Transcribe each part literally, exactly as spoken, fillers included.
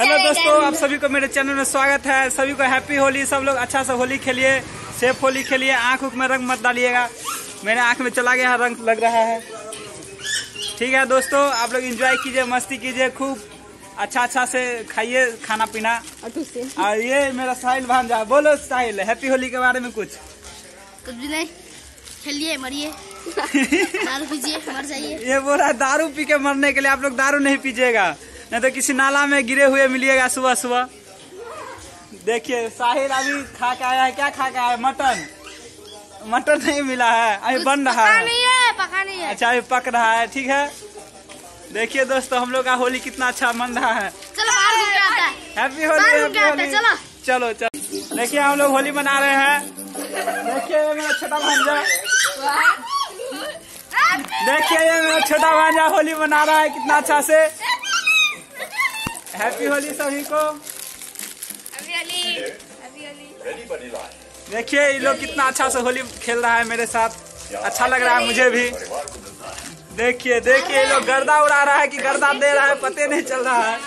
Hello दोस्तों, आप सभी को मेरे चैनल में स्वागत है। सभी को हैप्पी होली। सब लोग अच्छा से होली खेलिए, सेफ होली खेलिए, आँख उख में रंग मत डालिएगा। मेरे आँख में चला गया रंग लग रहा है। ठीक है दोस्तों, आप लोग एंजॉय कीजिए, मस्ती कीजिए, खूब अच्छा अच्छा से खाइए खाना पीना। और ये मेरा साहिल भांजा, बोलो साहिल, हैप्पी होली के बारे में कुछ। कुछ भी नहीं, खेलिए मरिए, दारू पीजिए मर जाइए। ये बोल रहा है दारू पी के मरने के लिए। आप लोग दारू नहीं पीजिएगा, नहीं तो किसी नाला में गिरे हुए मिलिएगा सुबह सुबह। देखिए साहिल अभी खा के आया है। क्या खा के आया है? मटन। मटन नहीं मिला है, अभी बन रहा है, नहीं है, पका नहीं है। अच्छा, अभी पक रहा है। ठीक है, देखिए दोस्तों हम लोग का होली कितना अच्छा मन रहा है। चलो हैप्पी होली, चलो चलो। देखिए हम लोग होली मना रहे हैं। देखिए मेरा छोटा भांजा, देखिए ये मेरा छोटा भांजा होली मना रहा है कितना अच्छा से। हैप्पी होली सभी को। देखिए ये लोग कितना अच्छा से होली खेल रहा है मेरे साथ, अच्छा लग रहा है मुझे भी। देखिए देखिए ये लोग गर्दा उड़ा रहा है कि गर्दा दे रहा है, पते नहीं चल रहा है।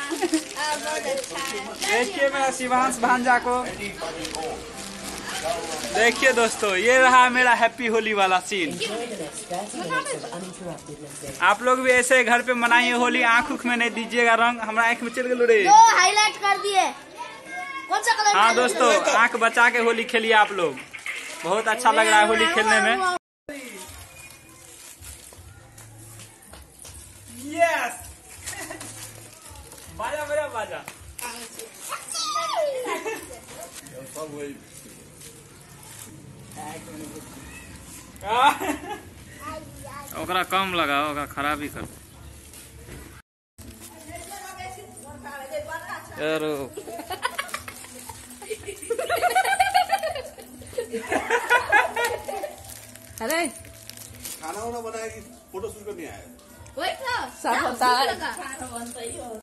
देखिए मेरा सिवांश भांजा को। देखिए दोस्तों ये रहा मेरा हैप्पी होली वाला सीन। आप लोग भी ऐसे घर पे मनाइए होली, आँख उख में नहीं दीजिएगा रंग। हमारा आँख में चल गए, दो हाईलाइट कर दिए। कौन सा कलर? हाँ दोस्तों, आँख बचा के होली खेलिए आप लोग, बहुत अच्छा लग रहा है होली खेलने में। यस, बाजा मेरा बाजा। ओकरा कम लगाओ, ओकरा खराब ही कर। अरे खाना वाना बनाएगी, फोटो शूट करने आया है।